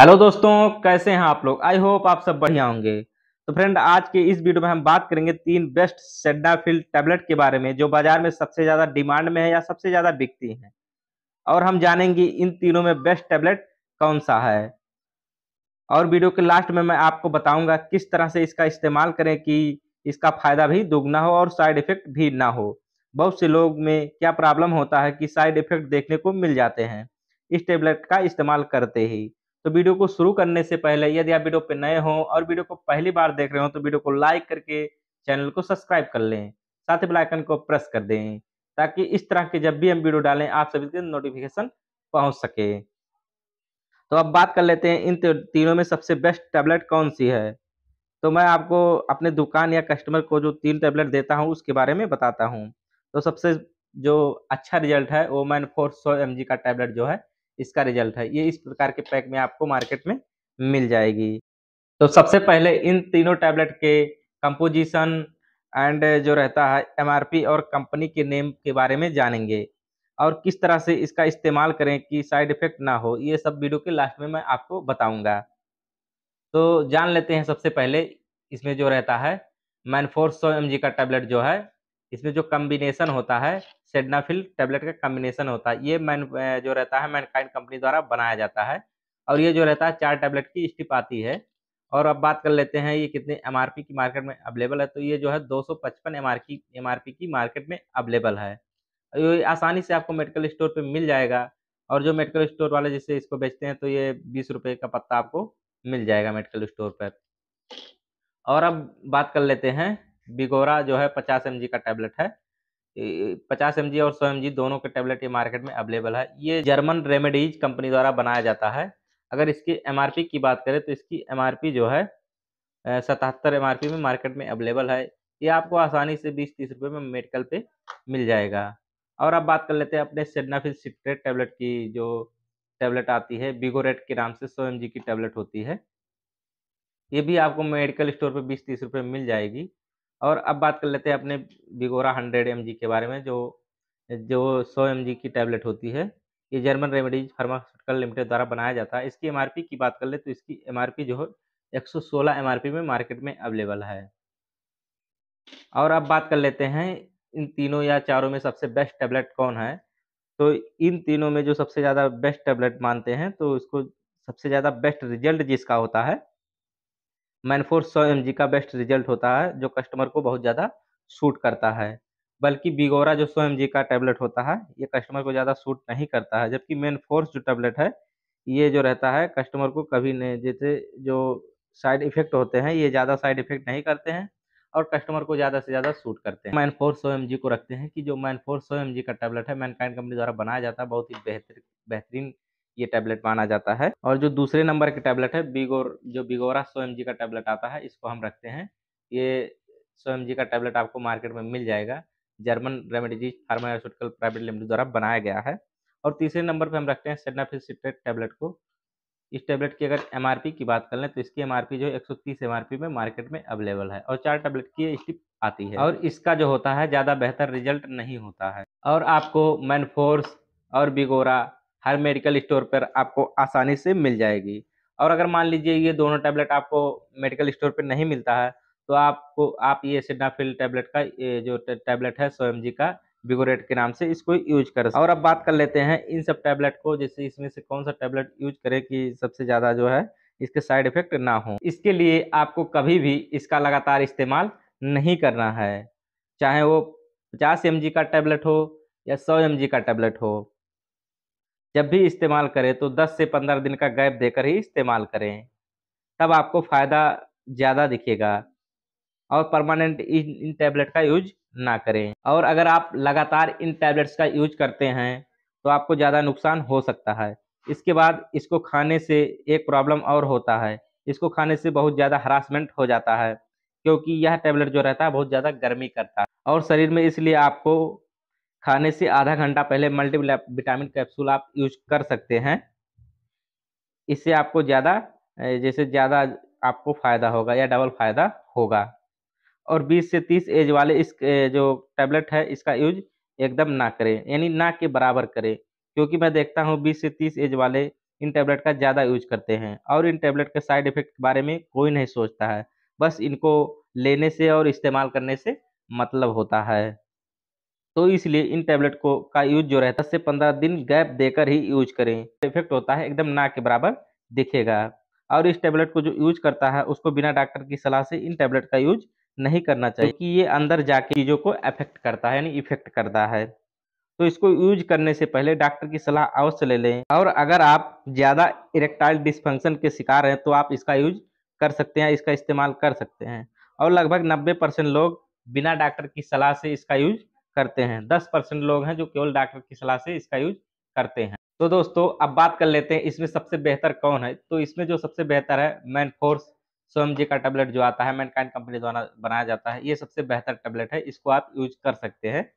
Hello दोस्तों, कैसे हैं आप लोग। आई होप आप सब बढ़िया होंगे। तो फ्रेंड, आज के इस वीडियो में हम बात करेंगे 3 बेस्ट सिल्डेनाफिल टैबलेट के बारे में जो बाजार में सबसे ज़्यादा डिमांड में है या सबसे ज़्यादा बिकती हैं, और हम जानेंगे इन तीनों में बेस्ट टैबलेट कौन सा है। और वीडियो के लास्ट में मैं आपको बताऊँगा किस तरह से इसका इस्तेमाल करें कि इसका फ़ायदा भी दोगुना हो और साइड इफ़ेक्ट भी ना हो। बहुत से लोग में क्या प्रॉब्लम होता है कि साइड इफ़ेक्ट देखने को मिल जाते हैं इस टैबलेट का इस्तेमाल करते ही। तो वीडियो को शुरू करने से पहले यदि आप वीडियो पर नए हो और वीडियो को पहली बार देख रहे हो तो वीडियो को लाइक करके चैनल को सब्सक्राइब कर लें, साथ ही बेल आइकन को प्रेस कर दें ताकि इस तरह के जब भी हम वीडियो डालें आप सभी के नोटिफिकेशन पहुंच सके। तो अब बात कर लेते हैं इन तीनों में सबसे बेस्ट टैबलेट कौन सी है। तो मैं आपको अपने दुकान या कस्टमर को जो 3 टैबलेट देता हूँ उसके बारे में बताता हूँ। तो सबसे जो अच्छा रिजल्ट है वो मैनफोर्स 100 mg का टैबलेट जो है इसका रिजल्ट है। ये इस प्रकार के पैक में आपको मार्केट में मिल जाएगी। तो सबसे पहले इन तीनों टैबलेट के कंपोजिशन एंड जो रहता है एमआरपी और कंपनी के नेम के बारे में जानेंगे और किस तरह से इसका इस्तेमाल करें कि साइड इफ़ेक्ट ना हो, ये सब वीडियो के लास्ट में मैं आपको बताऊंगा। तो जान लेते हैं सबसे पहले इसमें जो रहता है मैनफोर्स 100 mg का टैबलेट जो है, इसमें जो कम्बिनेसन होता है सिल्डेनाफिल टैबलेट का कम्बिनेसन होता है, ये जो रहता है मैनकाइंड कंपनी द्वारा बनाया जाता है। और ये जो रहता है 4 टैबलेट की स्ट्रिप आती है। और अब बात कर लेते हैं ये कितने एमआरपी की मार्केट में अवेलेबल है। तो ये जो है 255 एमआरपी की मार्केट में अवेलेबल है। ये आसानी से आपको मेडिकल स्टोर पर मिल जाएगा और जो मेडिकल स्टोर वाले जैसे इसको बेचते हैं तो ये 20 रुपये का पत्ता आपको मिल जाएगा मेडिकल स्टोर पर। और अब बात कर लेते हैं बिगोरा जो है 50 mg का टैबलेट है। 50 mg और 100 mg दोनों के टैबलेट ये मार्केट में अवेलेबल है। ये जर्मन रेमेडीज कंपनी द्वारा बनाया जाता है। अगर इसकी एमआरपी की बात करें तो इसकी एमआरपी जो है 77 एमआरपी में मार्केट में अवेलेबल है। ये आपको आसानी से 20-30 रुपये में मेडिकल पे मिल जाएगा। और अब बात कर लेते हैं अपने सिल्डेनाफिल सिट्रेट टैबलेट की, जो टैबलेट आती है बिगोरेट के नाम से 100 mg की टैबलेट होती है। ये भी आपको मेडिकल स्टोर पर 20-30 रुपये मिल जाएगी। और अब बात कर लेते हैं अपने बिगोरा 100 mg के बारे में, जो 100 mg की टैबलेट होती है। ये जर्मन रेमेडीज फार्मास्यूटिकल लिमिटेड द्वारा बनाया जाता है। इसकी एमआरपी की बात कर ले तो इसकी एमआरपी जो है 116 एमआरपी में मार्केट में अवेलेबल है। और अब बात कर लेते हैं इन तीनों या चारों में सबसे बेस्ट टैबलेट कौन है। तो इन तीनों में जो सबसे ज़्यादा बेस्ट टैबलेट मानते हैं तो उसको सबसे ज़्यादा बेस्ट रिजल्ट जिसका होता है मैनफोर्स 100 mg का बेस्ट रिजल्ट होता है, जो कस्टमर को बहुत ज़्यादा सूट करता है। बल्कि बिगोरा जो 100 mg का टैबलेट होता है ये कस्टमर को ज़्यादा सूट नहीं करता है। जबकि मैनफोर्स जो टैबलेट है ये जो रहता है कस्टमर को कभी नहीं, जैसे जो साइड इफ़ेक्ट होते हैं ये ज़्यादा साइड इफ़ेक्ट नहीं करते हैं और कस्टमर को ज़्यादा से ज़्यादा सूट करते हैं। मैनफोर्स 100 mg को रखते हैं कि जो मैनफोर्स 100 mg का टैबलेट है मैनकाइंड कंपनी द्वारा बनाया जाता है, बहुत ही बेहतरीन ये टैबलेट माना जाता है। और जो दूसरे नंबर की टैबलेट है बिगोरा 100 mg का टैबलेट आता है, इसको हम रखते हैं। ये 100 mg का टैबलेट आपको मार्केट में मिल जाएगा, German remedies pharmaceutical private limited द्वारा बनाया गया है। और तीसरे नंबर पे हम रखते हैं सिल्डेनाफिल सिट्रेट टैबलेट को। इस टैबलेट की अगर एमआरपी की बात कर लें तो इसकी एमआरपी जो 130 एमआरपी में मार्केट में अवेलेबल है और 4 टैबलेट की स्ट्रिप आती है। और इसका जो होता है ज़्यादा बेहतर रिजल्ट नहीं होता है। और आपको मैनफोर्स और बिगोरा हर मेडिकल स्टोर पर आपको आसानी से मिल जाएगी। और अगर मान लीजिए ये दोनों टैबलेट आपको मेडिकल स्टोर पर नहीं मिलता है तो आप ये सिल्डेनाफिल टैबलेट का जो टैबलेट है 100 mg का बिगोरेट के नाम से इसको यूज कर सकते हैं। और अब बात कर लेते हैं इन सब टैबलेट को, जैसे इसमें से कौन सा टैबलेट यूज करें कि सबसे ज़्यादा जो है इसके साइड इफ़ेक्ट ना हो। इसके लिए आपको कभी भी इसका लगातार इस्तेमाल नहीं करना है, चाहे वो 50 mg का टैबलेट हो या 100 mg का टैबलेट हो। जब भी इस्तेमाल करें तो 10 से 15 दिन का गैप देकर ही इस्तेमाल करें, तब आपको फ़ायदा ज़्यादा दिखेगा। और परमानेंट इन टैबलेट का यूज ना करें। और अगर आप लगातार इन टैबलेट्स का यूज करते हैं तो आपको ज़्यादा नुकसान हो सकता है। इसके बाद इसको खाने से एक प्रॉब्लम और होता है, इसको खाने से बहुत ज़्यादा हरासमेंट हो जाता है क्योंकि यह टैबलेट जो रहता है बहुत ज़्यादा गर्मी करता है और शरीर में, इसलिए आपको खाने से आधा घंटा पहले मल्टी विटामिन कैप्सूल आप यूज कर सकते हैं। इससे आपको ज़्यादा आपको फ़ायदा होगा या डबल फ़ायदा होगा। और 20 से 30 एज वाले इस जो टैबलेट है इसका यूज एकदम ना करें, यानी ना के बराबर करें, क्योंकि मैं देखता हूं 20 से 30 एज वाले इन टैबलेट का ज़्यादा यूज करते हैं और इन टैबलेट के साइड इफेक्ट के बारे में कोई नहीं सोचता है, बस इनको लेने से और इस्तेमाल करने से मतलब होता है। तो इसलिए इन टैबलेट को का यूज जो रहता है 10 से 15 दिन गैप देकर ही यूज करें। इफेक्ट होता है एकदम ना के बराबर दिखेगा। और इस टैबलेट को जो यूज करता है उसको बिना डॉक्टर की सलाह से इन टैबलेट का यूज नहीं करना चाहिए, क्योंकि ये अंदर जाके चीज़ों को अफेक्ट करता है यानी इफेक्ट करता है। तो इसको यूज करने से पहले डॉक्टर की सलाह अवश्य ले लें। और अगर आप ज़्यादा इरेक्टाइल डिस्फंक्शन के शिकार हैं तो आप इसका यूज कर सकते हैं, इसका इस्तेमाल कर सकते हैं। और लगभग 90% लोग बिना डॉक्टर की सलाह से इसका यूज करते हैं, 10% लोग हैं जो केवल डॉक्टर की सलाह से इसका यूज करते हैं। तो दोस्तों अब बात कर लेते हैं इसमें सबसे बेहतर कौन है। तो इसमें जो सबसे बेहतर है मैनफोर्स स्वयं जी का टैबलेट जो आता है, मैनकाइंड कंपनी द्वारा बनाया जाता है, ये सबसे बेहतर टैबलेट है, इसको आप यूज कर सकते हैं।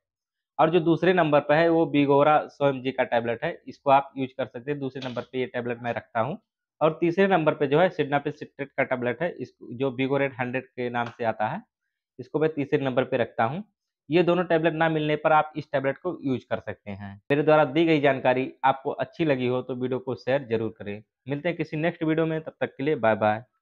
और जो दूसरे नंबर पर है वो बिगोरा स्वयं जी का टैबलेट है, इसको आप यूज कर सकते हैं। दूसरे नंबर पर ये टैबलेट मैं रखता हूँ। और तीसरे नंबर पे जो है सिडनाफिल सिट्रेट का टैबलेट है, इसको जो बिगोरेट 100 के नाम से आता है, इसको मैं तीसरे नंबर पे रखता हूँ। ये दोनों टैबलेट ना मिलने पर आप इस टैबलेट को यूज कर सकते हैं। मेरे द्वारा दी गई जानकारी आपको अच्छी लगी हो तो वीडियो को शेयर जरूर करें। मिलते हैं किसी नेक्स्ट वीडियो में, तब तक के लिए बाय बाय।